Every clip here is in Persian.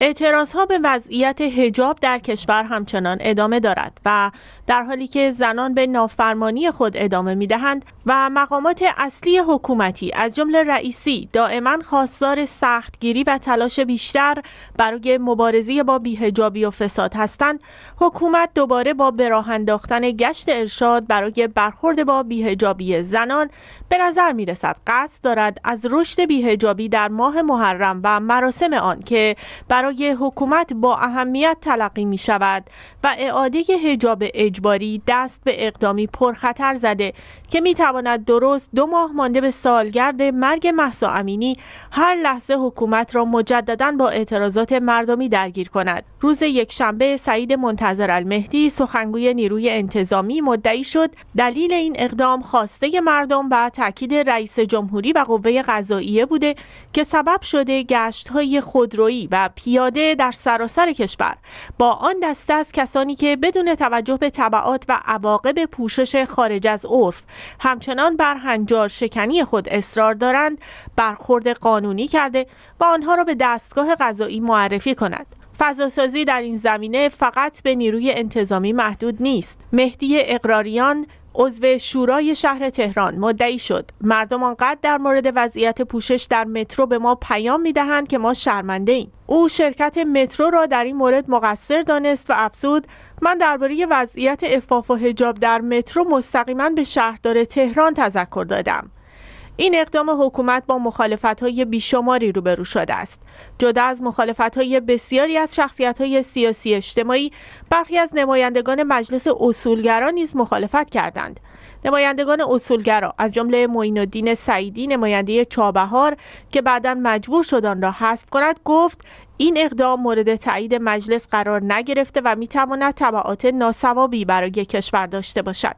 اعتراضها به وضعیت حجاب در کشور همچنان ادامه دارد و در حالی که زنان به نافرمانی خود ادامه می‌دهند و مقامات اصلی حکومتی از جمله رئیسی دائما خواستار سختگیری و تلاش بیشتر برای مبارزه با بی‌حجابی و فساد هستند، حکومت دوباره با به راه انداختن گشت ارشاد برای برخورد با بی‌حجابی زنان به نظر می‌رسد قصد دارد از رشد بی‌حجابی در ماه محرم و مراسم آن که برای حکومت با اهمیت تلقی می شود و اعاده حجاب اجباری دست به اقدامی پرخطر زده که می تواند درست 2 ماه مانده به سالگرد مرگ مهسا امینی هر لحظه حکومت را مجددا با اعتراضات مردمی درگیر کند. روز یکشنبه سعید منتظر المهدی سخنگوی نیروی انتظامی مدعی شد دلیل این اقدام خواسته مردم و تاکید رئیس جمهوری و قوه قضاییه بوده که سبب شده گشت‌های خودرویی و پیاده در سراسر کشور با آن دسته از کسانی که بدون توجه به تبعات و عواقب پوشش خارج از عرف همچنان بر هنجار شکنی خود اصرار دارند برخورد قانونی کرده و آنها را به دستگاه قضایی معرفی کند. فضاسازی در این زمینه فقط به نیروی انتظامی محدود نیست. مهدی اقراریان عضو شورای شهر تهران مدعی شد مردم آنقدر در مورد وضعیت پوشش در مترو به ما پیام می‌دهند که ما شرمنده ایم. او شرکت مترو را در این مورد مقصر دانست و افزود من درباره وضعیت عفاف و حجاب در مترو مستقیما به شهردار تهران تذکر دادم. این اقدام حکومت با مخالفت‌های بیشماری روبرو شده است. جدا از مخالفت‌های بسیاری از شخصیت‌های سیاسی اجتماعی، برخی از نمایندگان مجلس اصولگرا نیز مخالفت کردند. نمایندگان اصولگرا از جمله معین‌الدین سعیدی نماینده چابهار که بعداً مجبور شد آن را حذف کند گفت این اقدام مورد تایید مجلس قرار نگرفته و می‌تواند تبعات ناصوابی برای کشور داشته باشد.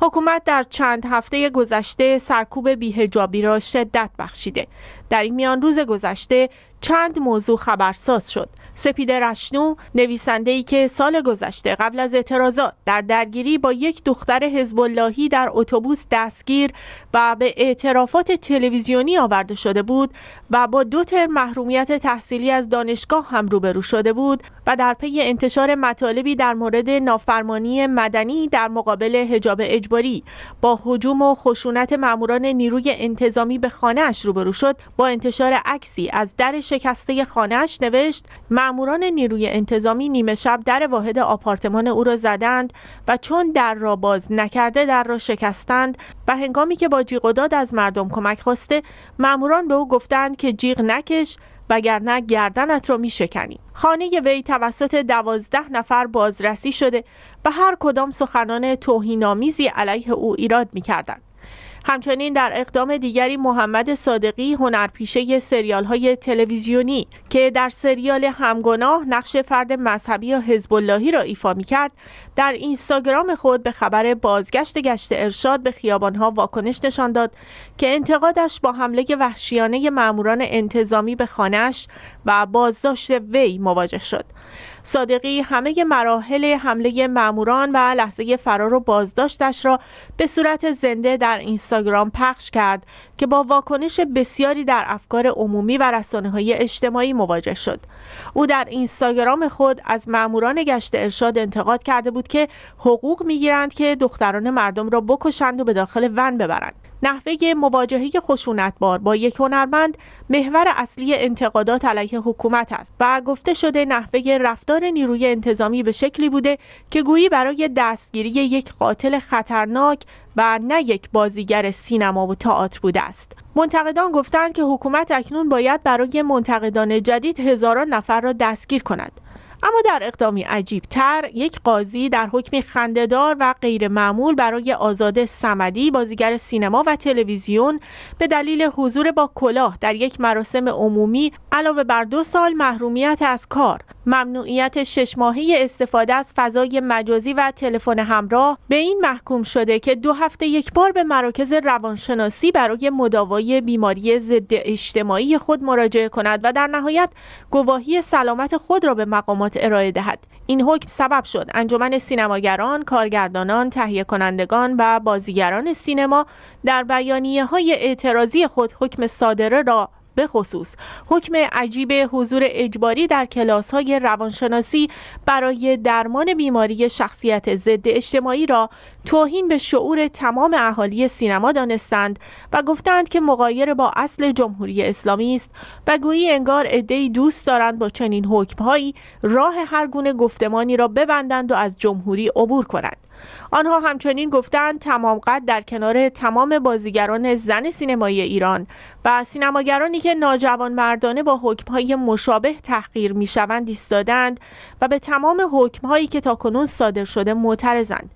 حکومت در چند هفته گذشته سرکوب بی‌حجابی را شدت بخشیده. در این میان روز گذشته چند موضوع خبرساز شد. سپیده رشنو نویسنده‌ای که سال گذشته قبل از اعتراضات در درگیری با یک دختر حزب‌اللهی در اتوبوس دستگیر و به اعترافات تلویزیونی آورده شده بود و با 2 ترم محرومیت تحصیلی از دانشگاه هم روبرو شده بود و در پی انتشار مطالبی در مورد نافرمانی مدنی در مقابل حجاب اجباری با هجوم و خشونت ماموران نیروی انتظامی به خانه‌اش روبرو شد، با انتشار عکسی از در شکسته خانه‌اش نوشت ماموران نیروی انتظامی نیمه شب در واحد آپارتمان او را زدند و چون در را باز نکرده در را شکستند و هنگامی که با جیغ و داد از مردم کمک خواسته ماموران به او گفتند که جیغ نکش وگرنه گردنت را میشکنی. خانه وی توسط 12 نفر بازرسی شده و هر کدام سخنان توهین‌آمیزی علیه او ایراد می‌کردند. همچنین در اقدام دیگری محمد صادقی هنرپیشه سریال‌های تلویزیونی که در سریال همگناه نقش فرد مذهبی یا حزب‌اللهی را ایفا می‌کرد در اینستاگرام خود به خبر بازگشت گشت ارشاد به خیابان‌ها واکنش نشان داد که انتقادش با حمله وحشیانه ماموران انتظامی به خانه‌اش و بازداشت وی مواجه شد. صادقی همه مراحل حمله ماموران و لحظه فرار و بازداشتش را به صورت زنده در اینستاگرام پخش کرد که با واکنش بسیاری در افکار عمومی و رسانه‌های اجتماعی مواجه شد. او در اینستاگرام خود از ماموران گشت ارشاد انتقاد کرده بود که حقوق می‌گیرند که دختران مردم را بکشند و به داخل ون ببرند. نحوه مواجهه خشونتبار با یک هنرمند محور اصلی انتقادات علیه حکومت است و گفته شده نحوه رفتار نیروی انتظامی به شکلی بوده که گویی برای دستگیری یک قاتل خطرناک و نه یک بازیگر سینما و تئاتر بوده است. منتقدان گفتند که حکومت اکنون باید برای منتقدان جدید هزاران نفر را دستگیر کند. اما در اقدامی عجیب تر یک قاضی در حکمی خنده‌دار و غیر معمول برای آزاده صمدی بازیگر سینما و تلویزیون به دلیل حضور با کلاه در یک مراسم عمومی علاوه بر 2 سال محرومیت از کار ممنوعیت 6 ماهه استفاده از فضای مجازی و تلفن همراه به این محکوم شده که 2 هفته یک بار به مراکز روانشناسی برای مداوای بیماری ضد اجتماعی خود مراجعه کند و در نهایت گواهی سلامت خود را به مقامات ارائه دهد. این حکم سبب شد انجمن سینماگران، کارگردانان، تهیه کنندگان و بازیگران سینما در بیانیه‌های اعتراضی خود حکم صادره را به خصوص حکم عجیب حضور اجباری در کلاس‌های روانشناسی برای درمان بیماری شخصیت ضد اجتماعی را توهین به شعور تمام اهالی سینما دانستند و گفتند که مغایر با اصل جمهوری اسلامی است و گویی انگار عده‌ای دوست دارند با چنین حکم‌هایی راه هر گونه گفتمانی را ببندند و از جمهوری عبور کنند. آنها همچنین گفتند تمام قد در کنار تمام بازیگران زن سینمای ایران و سینماگرانی که ناجوانمردانه با حکم‌های مشابه تحقیر می‌شوند ایستادند و به تمام حکم‌هایی که تاکنون صادر شده معترضند.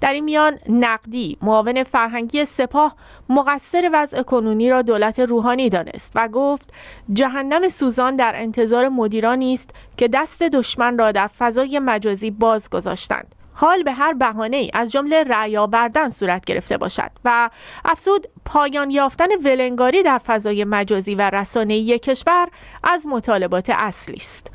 در این میان نقدی، معاون فرهنگی سپاه، مقصر وضع کنونی را دولت روحانی دانست و گفت جهنم سوزان در انتظار مدیرانی است که دست دشمن را در فضای مجازی باز گذاشتند، حال به هر بهانه‌ای از جمله رأی آوردن صورت گرفته باشد، و افزود پایان یافتن ولنگاری در فضای مجازی و رسانه‌ای کشور از مطالبات اصلی است.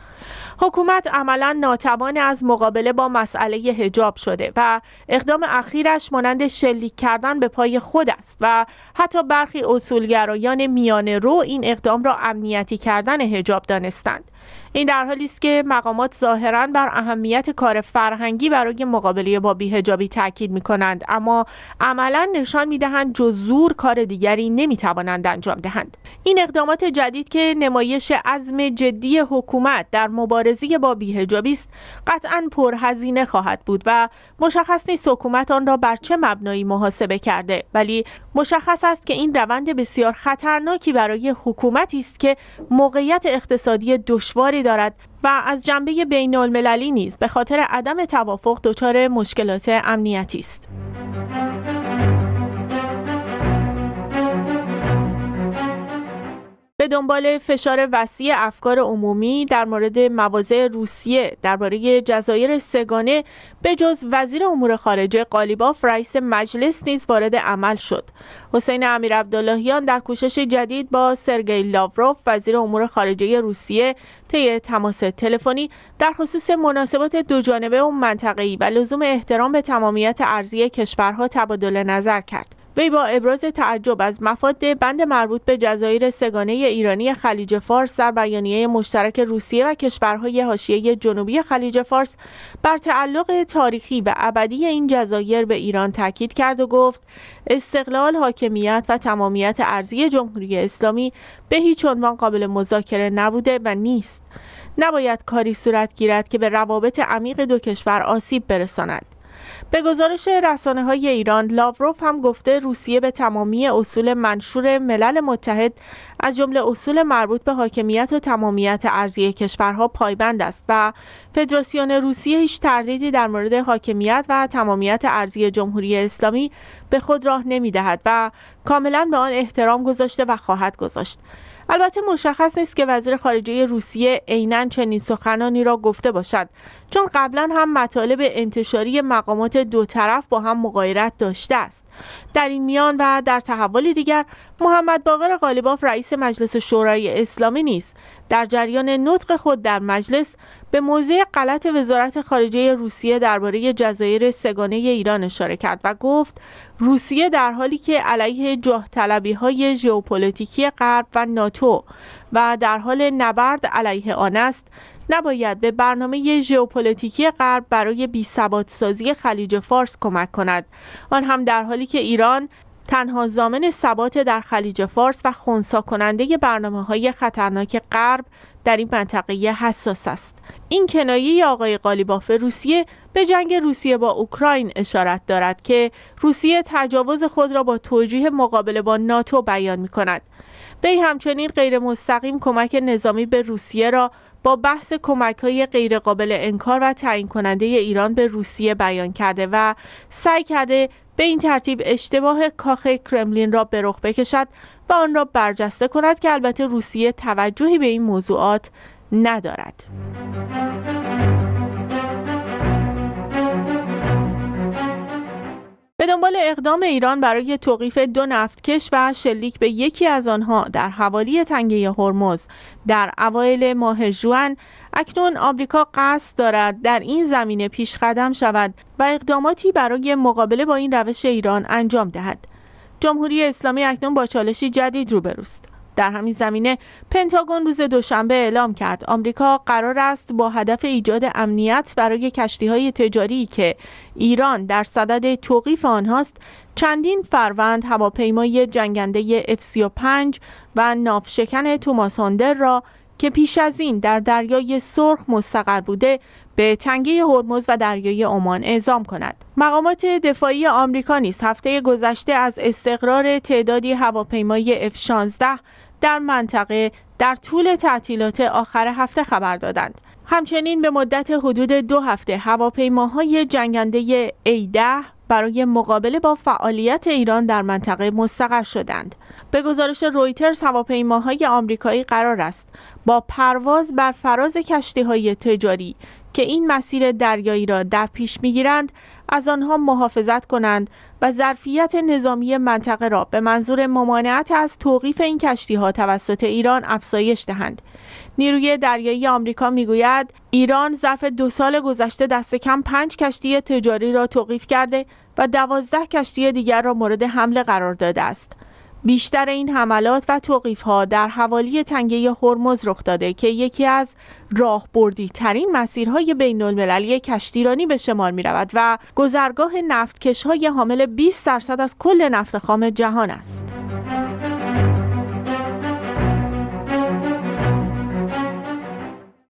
حکومت عملا ناتوان از مقابله با مسئله حجاب شده و اقدام اخیرش مانند شلیک کردن به پای خود است و حتی برخی اصولگرایان میانه رو این اقدام را امنیتی کردن حجاب دانستند. این در حالی است که مقامات ظاهراً بر اهمیت کار فرهنگی برای مقابله با بی‌حجابی تاکید می‌کنند، اما عملاً نشان می‌دهند جز زور کار دیگری نمی‌توانند انجام دهند. این اقدامات جدید که نمایش عزم جدی حکومت در مبارزه با بی‌حجابی است، قطعاً پرهزینه خواهد بود و مشخص نیست حکومت آن را بر چه مبنایی محاسبه کرده، ولی مشخص است که این روند بسیار خطرناکی برای حکومتی است که موقعیت اقتصادی دشواری دارد و از جنبه بین‌المللی نیز به خاطر عدم توافق دچار مشکلات امنیتی است. به دنبال فشار وسیع افکار عمومی در مورد مواضع روسیه درباره جزایر سگانه به جز وزیر امور خارجه قالیباف رئیس مجلس نیز وارد عمل شد. حسین امیرعبداللهیان در کوشش جدید با سرگئی لاوروف وزیر امور خارجه روسیه طی تماس تلفنی در خصوص مناسبات دوجانبه و منطقه‌ای و لزوم احترام به تمامیت ارضی کشورها تبادل نظر کرد. وی با ابراز تعجب از مفاد بند مربوط به جزایر سگانه ایرانی خلیج فارس در بیانیه مشترک روسیه و کشورهای حاشیه جنوبی خلیج فارس بر تعلق تاریخی و ابدی این جزایر به ایران تاکید کرد و گفت استقلال، حاکمیت و تمامیت ارضی جمهوری اسلامی به هیچ عنوان قابل مذاکره نبوده و نیست. نباید کاری صورت گیرد که به روابط عمیق دو کشور آسیب برساند. به گزارش رسانه‌های ایران، لاوروف هم گفته روسیه به تمامی اصول منشور ملل متحد از جمله اصول مربوط به حاکمیت و تمامیت ارضی کشورها پایبند است و فدراسیون روسیه هیچ تردیدی در مورد حاکمیت و تمامیت ارضی جمهوری اسلامی به خود راه نمی‌دهد و کاملاً به آن احترام گذاشته و خواهد گذاشت. البته مشخص نیست که وزیر خارجه روسیه عیناً چنین سخنانی را گفته باشد، چون قبلا هم مطالب انتشاری مقامات دو طرف با هم مغایرت داشته است. در این میان و در تحولی دیگر، محمد باقر قالیباف رئیس مجلس شورای اسلامی نیز در جریان نطق خود در مجلس به موضع غلط وزارت خارجه روسیه درباره جزایر سگانه ایران اشاره کرد و گفت روسیه در حالی که علیه جاه طلبی‌های ژئوپلیتیکی غرب و ناتو و در حال نبرد علیه آن است، نباید به برنامه ژئوپلیتیکی غرب برای بی‌ثبات سازی خلیج فارس کمک کند، آن هم در حالی که ایران تنها ضامن ثبات در خلیج فارس و خنثی کننده برنامه‌های خطرناک غرب در این منطقه حساس است. این کنایه آقای قالیباف روسیه به جنگ روسیه با اوکراین اشارت دارد که روسیه تجاوز خود را با توجیه مقابله با ناتو بیان می‌کند. وی همچنین غیر مستقیم کمک نظامی به روسیه را با بحث کمک‌های غیرقابل انکار و تعیین کننده ایران به روسیه بیان کرده و سعی کرده به این ترتیب اشتباه کاخ کرملین را به رخ بکشد و آن را برجسته کند که البته روسیه توجهی به این موضوعات ندارد. به دنبال اقدام ایران برای توقیف دو نفتکش و شلیک به یکی از آنها در حوالی تنگه هرمز در اوایل ماه ژوئن، اکنون آمریکا قصد دارد در این زمینه پیش قدم شود و اقداماتی برای مقابله با این روش ایران انجام دهد. جمهوری اسلامی اکنون با چالشی جدید روبروست. در همین زمینه پنتاگون روز دوشنبه اعلام کرد آمریکا قرار است با هدف ایجاد امنیت برای کشتی‌های تجاری که ایران در صدد توقیف آنهاست، چندین فروند هواپیمای جنگنده F-35 و ناوشکن توماس هاندر را که پیش از این در دریای سرخ مستقر بوده به تنگه هرمز و دریای عمان اعزام کند. مقامات دفاعی آمریکا نیز هفته گذشته از استقرار تعدادی هواپیمای F-16 در منطقه در طول تعطیلات آخر هفته خبر دادند. همچنین به مدت حدود 2 هفته هواپیماهای جنگنده A-10 برای مقابله با فعالیت ایران در منطقه مستقر شدند. به گزارش رویترز هواپیماهای آمریکایی قرار است با پرواز بر فراز کشتی‌های تجاری که این مسیر دریایی را در پیش می‌گیرند از آنها محافظت کنند و ظرفیت نظامی منطقه را به منظور ممانعت از توقیف این کشتی‌ها توسط ایران افزایش دهند. نیروی دریایی آمریکا می‌گوید ایران ظرف 2 سال گذشته دست کم 5 کشتی تجاری را توقیف کرده و 12 کشتی دیگر را مورد حمله قرار داده است. بیشتر این حملات و توقیف‌ها در حوالی تنگه هرمز رخ داده که یکی از راهبردی‌ترین مسیرهای بین‌المللی کشتیرانی به شمار می‌رود و گذرگاه نفتکش‌های حامل 20% از کل نفت خام جهان است.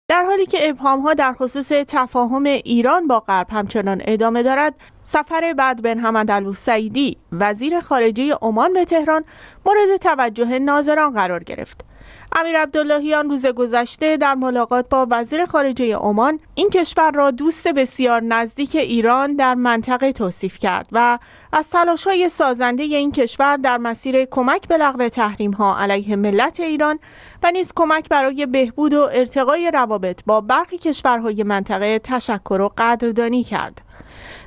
در حالی که ابهام‌ها در خصوص تفاهم ایران با غرب همچنان ادامه دارد، سفر بدر بن حمد البوسعیدی، وزیر خارجه عمان به تهران، مورد توجه ناظران قرار گرفت. امیرعبداللهیان روز گذشته در ملاقات با وزیر خارجه عمان این کشور را دوست بسیار نزدیک ایران در منطقه توصیف کرد و از تلاش‌های سازنده این کشور در مسیر کمک به لغو تحریم‌ها علیه ملت ایران و نیز کمک برای بهبود و ارتقای روابط با برخی کشورهای منطقه تشکر و قدردانی کرد.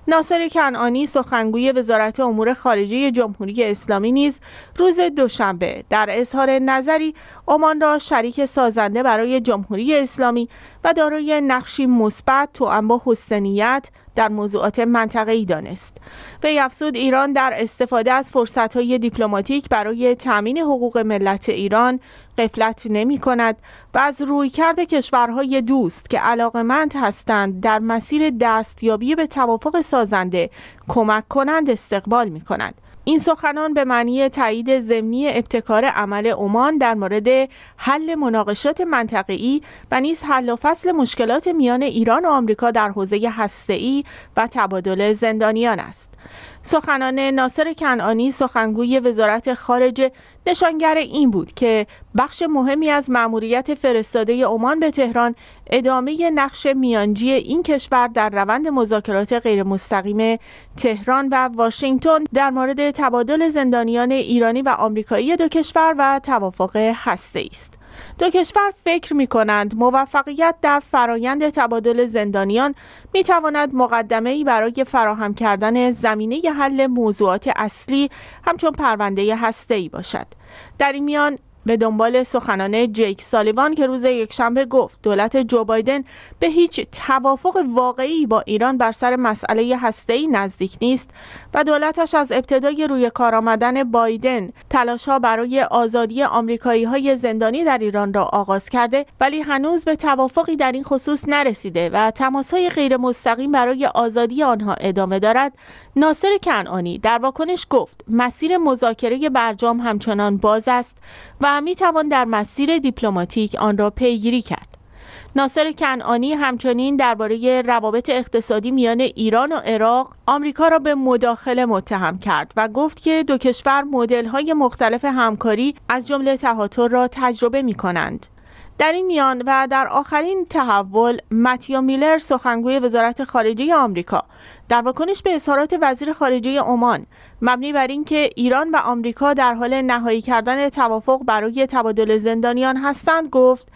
ناصر کنعانی سخنگوی وزارت امور خارجه جمهوری اسلامی نیز روز دوشنبه در اظهار نظری عمان را شریک سازنده برای جمهوری اسلامی و دارای نقشی مثبت توأم با حسنیت در موضوعات منطقه‌ای دانست. وی افزود ایران در استفاده از فرصت‌های دیپلماتیک برای تأمین حقوق ملت ایران غفلت نمی‌کند و از رویکرد کشورهای دوست که علاقمند هستند در مسیر دستیابی به توافق سازنده کمک کنند استقبال می‌کند. این سخنان به معنی تایید ضمنی ابتکار عمل عمان در مورد حل مناقشات منطقه‌ای و نیز حل و فصل مشکلات میان ایران و آمریکا در حوزه هسته‌ای و تبادل زندانیان است. سخنان ناصر کنعانی سخنگوی وزارت خارجه نشانگر این بود که بخش مهمی از مأموریت فرستاده عمان به تهران ادامه نقش میانجی این کشور در روند مذاکرات غیرمستقیم تهران و واشنگتن در مورد تبادل زندانیان ایرانی و آمریکایی دو کشور و توافق هسته‌ای است. دو کشور فکر می کنند موفقیت در فرایند تبادل زندانیان می تواند مقدمه‌ای برای فراهم کردن زمینه ی حل موضوعات اصلی همچون پرونده هسته‌ای باشد. در این میان به دنبال سخنان جیک سالیوان که روز یکشنبه گفت دولت جو بایدن به هیچ توافق واقعی با ایران بر سر مسئله هسته‌ای نزدیک نیست و دولتش از ابتدای روی کار آمدن بایدن تلاش‌ها برای آزادی آمریکایی‌های زندانی در ایران را آغاز کرده ولی هنوز به توافقی در این خصوص نرسیده و تماس‌های غیر مستقیم برای آزادی آنها ادامه دارد، ناصر کنعانی در واکنش گفت مسیر مذاکره برجام همچنان باز است و می توان در مسیر دیپلماتیک آن را پیگیری کرد. ناصر کنعانی همچنین درباره روابط اقتصادی میان ایران و عراق آمریکا را به مداخله متهم کرد و گفت که دو کشور مدل‌های مختلف همکاری از جمله تهاتر را تجربه می‌کنند. در این میان و در آخرین تحول متیو میلر سخنگوی وزارت خارجه آمریکا در واکنش به اظهارات وزیر خارجه عمان مبنی بر اینکه ایران و آمریکا در حال نهایی کردن توافق برای تبادل زندانیان هستند گفت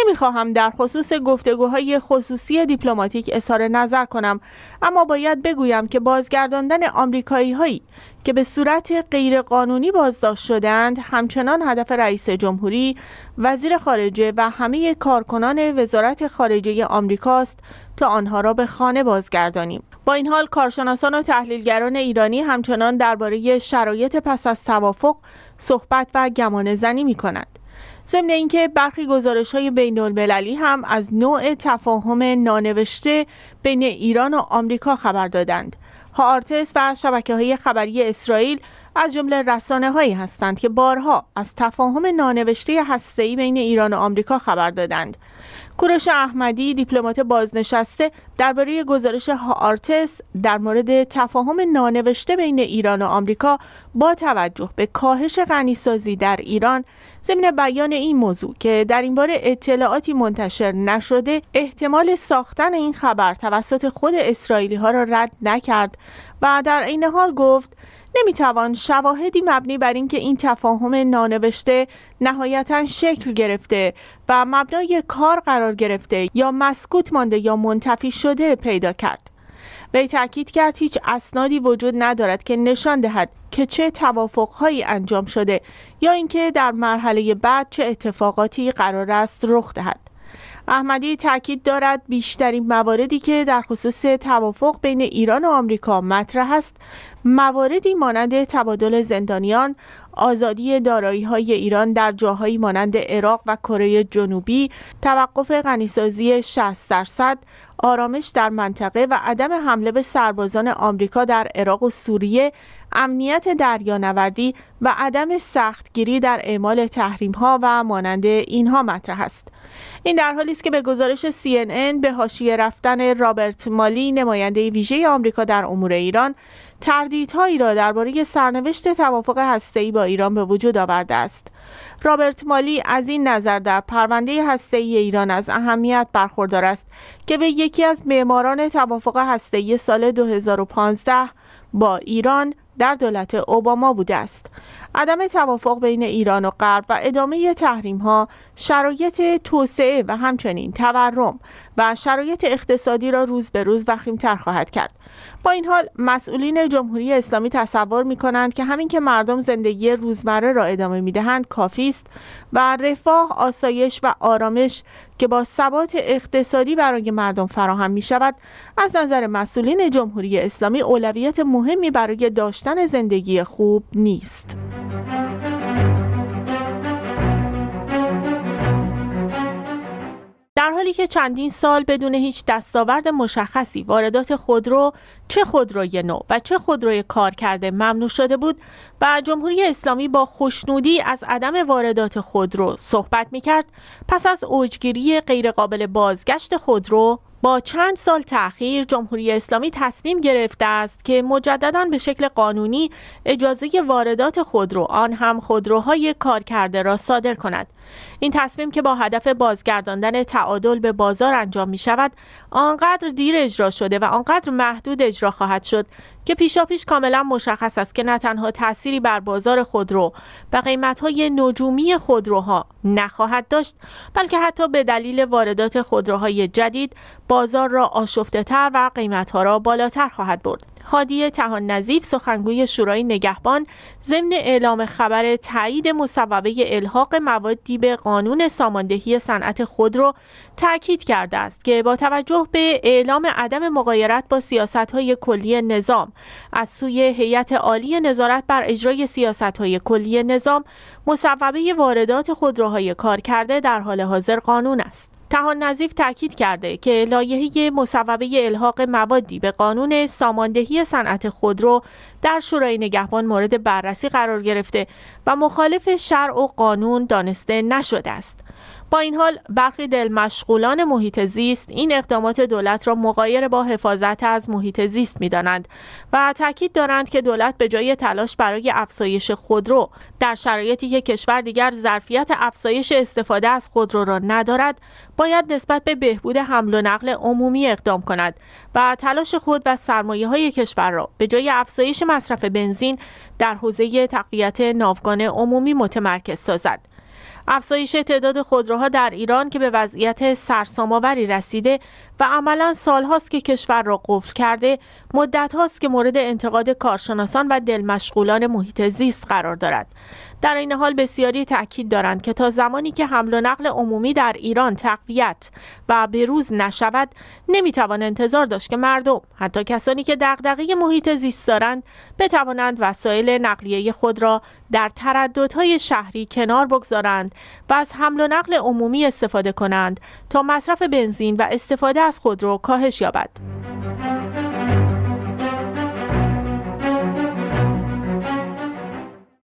نمیخواهم در خصوص گفتگوهای خصوصی دیپلماتیک اظهار نظر کنم، اما باید بگویم که بازگرداندن آمریکایی‌هایی که به صورت غیرقانونی بازداشت شدند همچنان هدف رئیس جمهوری، وزیر خارجه و همه کارکنان وزارت خارجه آمریکاست تا آنها را به خانه بازگردانیم. با این حال کارشناسان و تحلیلگران ایرانی همچنان درباره شرایط پس از توافق صحبت و گمانه‌زنی می‌کنند، ضمن اینکه برخی گزارش‌های بین‌المللی هم از نوع تفاهم نانوشته بین ایران و آمریکا خبر دادند. هارتس و شبکه‌های خبری اسرائیل از جمله رسانه‌هایی هستند که بارها از تفاهم نانوشته هسته‌ای بین ایران و آمریکا خبر دادند. کوروش احمدی دیپلمات بازنشسته درباره گزارش هارتس در مورد تفاهم نانوشته بین ایران و آمریکا با توجه به کاهش غنیسازی در ایران، ضمن بیان این موضوع که در این باره اطلاعاتی منتشر نشده، احتمال ساختن این خبر توسط خود اسرائیلی‌ها را رد نکرد و در عین حال گفت نمیتوان شواهدی مبنی بر اینکه این تفاهم نانوشته نهایتاً شکل گرفته و مبنای کار قرار گرفته یا مسکوت مانده یا منتفی شده پیدا کرد. وی تاکید کرد هیچ اسنادی وجود ندارد که نشان دهد که چه توافق‌هایی انجام شده یا اینکه در مرحله بعد چه اتفاقاتی قرار است رخ دهد. احمدی تاکید دارد بیشترین مواردی که در خصوص توافق بین ایران و آمریکا مطرح است مواردی مانند تبادل زندانیان، آزادی دارایی‌های ایران در جاهایی مانند عراق و کره جنوبی، توقف غنیسازی 60%، آرامش در منطقه و عدم حمله به سربازان آمریکا در عراق و سوریه، امنیت دریانوردی و عدم سختگیری در اعمال تحریم‌ها و مانند اینها مطرح است. این در حالی است که به گزارش CNN به حاشیه رفتن رابرت مالی نماینده ویژه آمریکا در امور ایران، تردیدهایی را درباره سرنوشت توافق هسته‌ای با ایران به وجود آورده است. رابرت مالی از این نظر در پرونده هسته‌ای ایران از اهمیت برخوردار است که به یکی از معماران توافق هسته‌ای سال 2015 با ایران در دولت اوباما بوده است. عدم توافق بین ایران و غرب و ادامه تحریم‌ها، شرایط توسعه و همچنین تورم و شرایط اقتصادی را روز به روز وخیم‌تر خواهد کرد. با این حال مسئولین جمهوری اسلامی تصور می‌کنند که همین که مردم زندگی روزمره را ادامه می‌دهند کافی است و رفاه، آسایش و آرامش که با ثبات اقتصادی برای مردم فراهم می‌شود، از نظر مسئولین جمهوری اسلامی اولویت مهمی برای داشتن زندگی خوب نیست. در حالی که چندین سال بدون هیچ دستاورد مشخصی واردات خودرو، چه خودروی نو و چه خودروی کارکرده ممنوع شده بود و جمهوری اسلامی با خوشنودی از عدم واردات خودرو صحبت می‌کرد، پس از اوجگیری غیرقابل بازگشت خودرو با چند سال تأخیر جمهوری اسلامی تصمیم گرفته است که مجدداً به شکل قانونی اجازه واردات خودرو، آن هم خودروهای کارکرده، را صادر کند. این تصمیم که با هدف بازگرداندن تعادل به بازار انجام می شود، آنقدر دیر اجرا شده و آنقدر محدود اجرا خواهد شد که پیشاپیش کاملا مشخص است که نه تنها تأثیری بر بازار خودرو و قیمت‌های نجومی خودروها نخواهد داشت، بلکه حتی به دلیل واردات خودروهای جدید بازار را آشفته‌تر و قیمت‌ها را بالاتر خواهد برد. هادی تحان نظیف سخنگوی شورای نگهبان ضمن اعلام خبر تایید مصوبه الحاق موادی به قانون ساماندهی صنعت خودرو تاکید کرده است که با توجه به اعلام عدم مغایرت با سیاست‌های کلی نظام از سوی هیئت عالی نظارت بر اجرای سیاست‌های کلی نظام، مصوبه واردات خودروهای کارکرده در حال حاضر قانون است. تحان نظیف تاکید کرده که لایحه مصوبه الحاق موادی به قانون ساماندهی صنعت خودرو در شورای نگهبان مورد بررسی قرار گرفته و مخالف شرع و قانون دانسته نشده است. با این حال برخی دلمشغولان محیط زیست این اقدامات دولت را مغایر با حفاظت از محیط زیست می‌دانند و تاکید دارند که دولت به جای تلاش برای افزایش خودرو در شرایطی که کشور دیگر ظرفیت افزایش استفاده از خودرو را ندارد، باید نسبت به بهبود حمل و نقل عمومی اقدام کند و تلاش خود و سرمایه‌های کشور را به جای افزایش مصرف بنزین در حوزه تقویت ناوگان عمومی متمرکز سازد. افزایش تعداد خودروها در ایران که به وضعیت سرسام‌آوری رسیده و عملاً سال‌هاست که کشور را قفل کرده، مدت هاست که مورد انتقاد کارشناسان و دلمشغولان محیط زیست قرار دارد. در این حال بسیاری تأکید دارند که تا زمانی که حمل و نقل عمومی در ایران تقویت و بروز نشود، نمیتوان انتظار داشت که مردم، حتی کسانی که دغدغه محیط زیست دارند، بتوانند وسایل نقلیه خود را در ترددهای شهری کنار بگذارند و از حمل و نقل عمومی استفاده کنند تا مصرف بنزین و استفاده از خودرو کاهش یابد.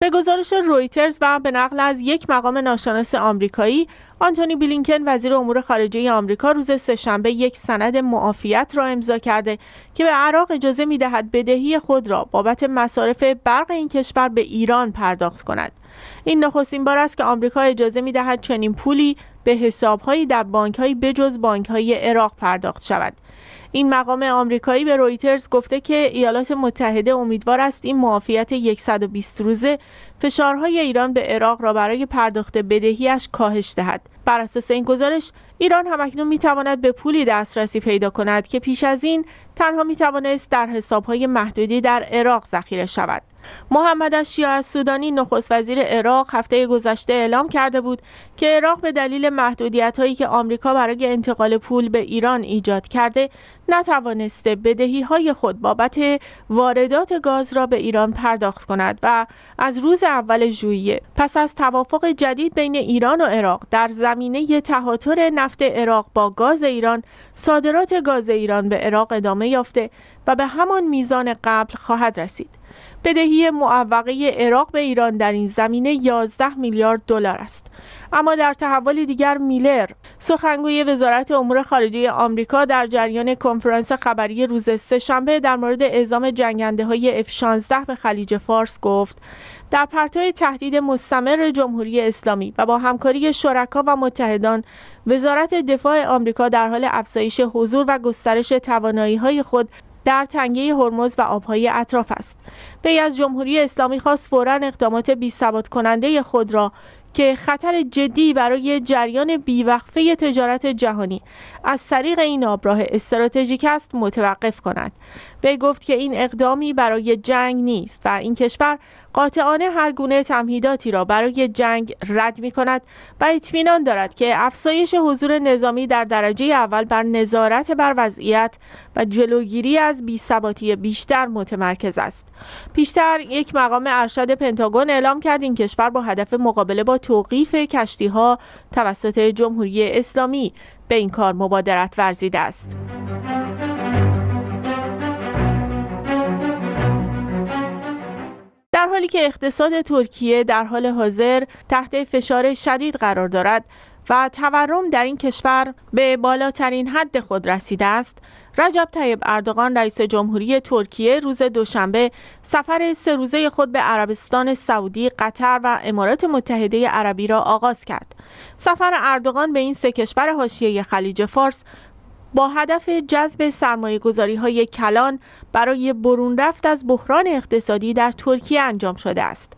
به گزارش رویترز و به نقل از یک مقام ناشناس آمریکایی، آنتونی بلینکن وزیر امور خارجه آمریکا روز سه‌شنبه یک سند معافیت را امضا کرده که به عراق اجازه می‌دهد بدهی خود را بابت مصارف برق این کشور به ایران پرداخت کند. این نخستین بار است که آمریکا اجازه می‌دهد چنین پولی به حساب‌هایی در بانک‌های بجز بانک‌های عراق پرداخت شود. این مقام آمریکایی به رویترز گفته که ایالات متحده امیدوار است این معافیت 120 روزه فشارهای ایران به عراق را برای پرداخت بدهیش کاهش دهد. بر اساس این گزارش، ایران همکنون میتواند به پولی دسترسی پیدا کند که پیش از این تنها میتوانست در حسابهای محدودی در عراق ذخیره شود. محمد الشیاع سودانی نخست وزیر عراق هفته گذشته اعلام کرده بود که عراق به دلیل محدودیت‌هایی که آمریکا برای انتقال پول به ایران ایجاد کرده، نتوانسته بدهی‌های خود بابت واردات گاز را به ایران پرداخت کند و از روز اول ژوئیه پس از توافق جدید بین ایران و عراق در زمینه تهاتر نفت عراق با گاز ایران، صادرات گاز ایران به عراق ادامه یافته و به همان میزان قبل خواهد رسید. بدهی معوقه عراق به ایران در این زمینه 11 میلیارد دلار است. اما در تحول دیگر، میلر، سخنگوی وزارت امور خارجه آمریکا، در جریان کنفرانس خبری روز سه‌شنبه در مورد اعزام جنگنده‌های F-16 به خلیج فارس گفت: در پرتو تهدید مستمر جمهوری اسلامی و با همکاری شرکا و متحدان، وزارت دفاع آمریکا در حال افزایش حضور و گسترش توانایی‌های خود در تنگه هرمز و آبهای اطراف است. وی از جمهوری اسلامی خواست فوراً اقدامات بی‌ثبات کننده خود را که خطر جدی برای جریان بیوقفه تجارت جهانی از طریق این آبراه استراتژیک است متوقف کند. وی گفت که این اقدامی برای جنگ نیست و این کشور قاطعانه هر گونه تمهیداتی را برای جنگ رد می کند و اطمینان دارد که افزایش حضور نظامی در درجه اول بر نظارت بر وضعیت و جلوگیری از بی‌ثباتی بیشتر متمرکز است. پیشتر یک مقام ارشد پنتاگون اعلام کرد این کشور با هدف مقابله با توقیف کشتی‌ها توسط جمهوری اسلامی به این کار مبادرت ورزیده است. در حالی که اقتصاد ترکیه در حال حاضر تحت فشار شدید قرار دارد و تورم در این کشور به بالاترین حد خود رسیده است، رجب طیب اردوغان رئیس جمهوری ترکیه روز دوشنبه سفر 3 روزه خود به عربستان سعودی، قطر و امارات متحده عربی را آغاز کرد. سفر اردوغان به این 3 کشور حاشیه خلیج فارس با هدف جذب سرمایه‌گذاری‌های کلان برای برون رفت از بحران اقتصادی در ترکیه انجام شده است.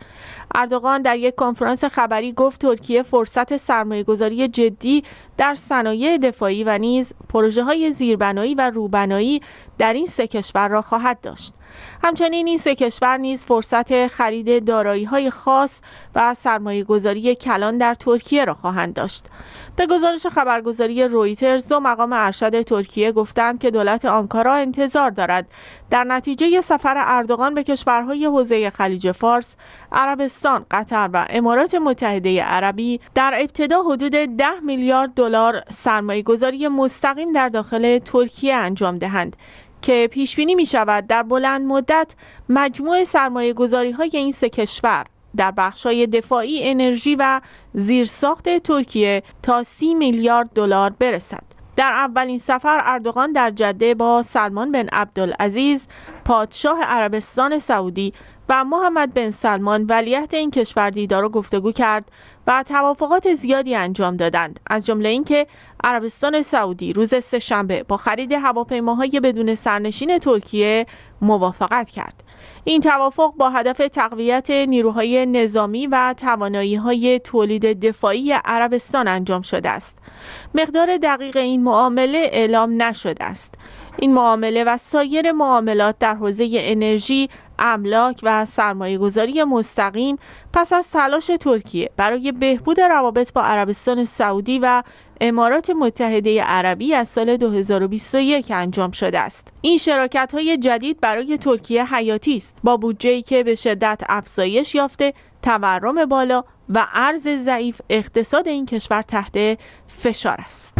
اردوغان در یک کنفرانس خبری گفت ترکیه فرصت سرمایه‌گذاری جدی در صنایع دفاعی و نیز پروژه‌های زیربنایی و روبنایی در این 3 کشور را خواهد داشت. همچنین این 3 کشور نیز فرصت خرید دارایی‌های خاص و سرمایه‌گذاری کلان در ترکیه را خواهند داشت. به گزارش خبرگزاری رویترز، 2 مقام ارشد ترکیه گفتند که دولت آنکارا انتظار دارد در نتیجه سفر اردوغان به کشورهای حوزه خلیج فارس، عربستان، قطر و امارات متحده عربی در ابتدا حدود 10 میلیارد دلار سرمایه‌گذاری مستقیم در داخل ترکیه انجام دهند که پیش بینی می شود در بلند مدت مجموع سرمایه‌گذاری‌های این 3 کشور در بخش‌های دفاعی، انرژی و زیرساخت ترکیه تا 30 میلیارد دلار برسد. در اولین سفر اردوغان در جده با سلمان بن عبدالعزیز، پادشاه عربستان سعودی و محمد بن سلمان، ولیعهد این کشور دیدار و گفتگو کرد و توافقات زیادی انجام دادند، از جمله اینکه عربستان سعودی روز سه‌شنبه با خرید هواپیماهای بدون سرنشین ترکیه موافقت کرد. این توافق با هدف تقویت نیروهای نظامی و توانایی‌های تولید دفاعی عربستان انجام شده است. مقدار دقیق این معامله اعلام نشده است. این معامله و سایر معاملات در حوزه انرژی، املاک و سرمایه‌گذاری مستقیم پس از تلاش ترکیه برای بهبود روابط با عربستان سعودی و امارات متحده عربی از سال 2021 انجام شده است. این شراکت‌های جدید برای ترکیه حیاتی است، با بودجه‌ای که به شدت افزایش یافته، تورم بالا و ارز ضعیف اقتصاد این کشور تحت فشار است.